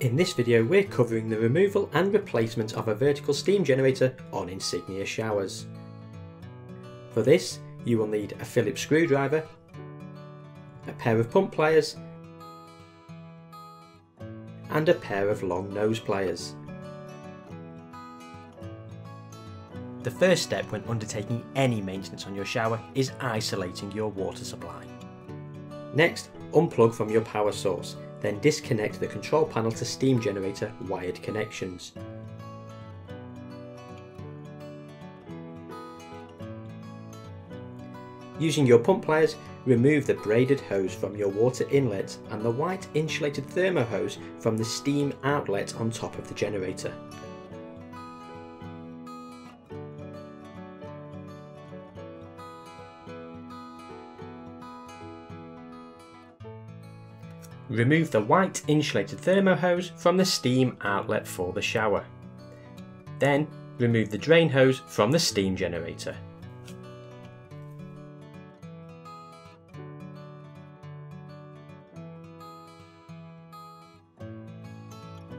In this video we're covering the removal and replacement of a vertical steam generator on Insignia showers. For this you will need a Phillips screwdriver, a pair of pump pliers and a pair of long nose pliers. The first step when undertaking any maintenance on your shower is isolating your water supply. Next, unplug from your power source. Then disconnect the control panel to steam generator wired connections. Using your pump pliers, remove the braided hose from your water inlet and the white insulated thermo hose from the steam outlet on top of the generator. Remove the white insulated thermo hose from the steam outlet for the shower. Then remove the drain hose from the steam generator.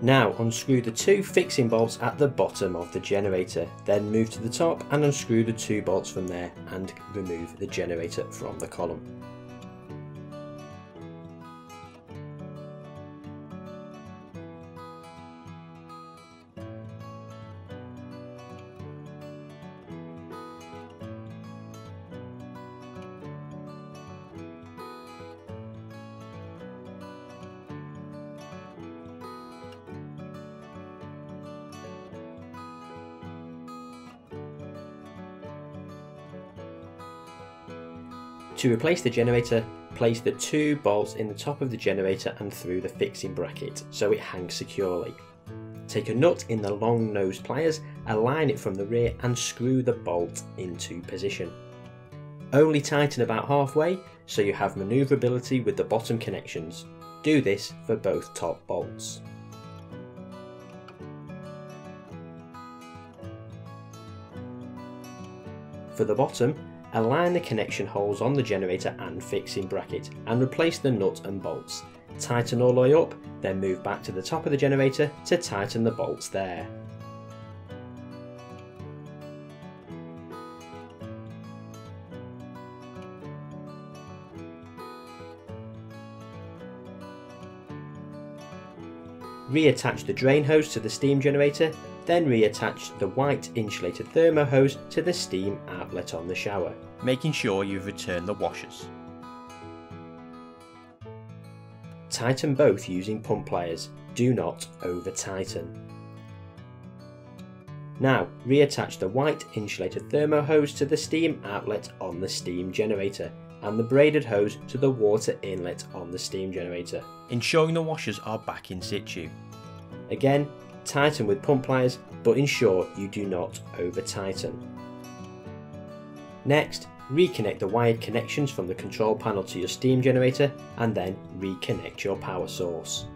Now unscrew the two fixing bolts at the bottom of the generator, then move to the top and unscrew the two bolts from there and remove the generator from the column. To replace the generator, place the two bolts in the top of the generator and through the fixing bracket so it hangs securely. Take a nut in the long nose pliers, align it from the rear and screw the bolt into position. Only tighten about halfway so you have maneuverability with the bottom connections. Do this for both top bolts. For the bottom, align the connection holes on the generator and fixing bracket and replace the nut and bolts. Tighten all the way up, then move back to the top of the generator to tighten the bolts there. Reattach the drain hose to the steam generator, then reattach the white insulated thermo hose to the steam outlet on the shower, making sure you return the washers. Tighten both using pump pliers, do not over tighten. Now reattach the white insulated thermo hose to the steam outlet on the steam generator and the braided hose to the water inlet on the steam generator, ensuring the washers are back in situ. Again, tighten with pump pliers, but ensure you do not over tighten. Next, reconnect the wired connections from the control panel to your steam generator and then reconnect your power source.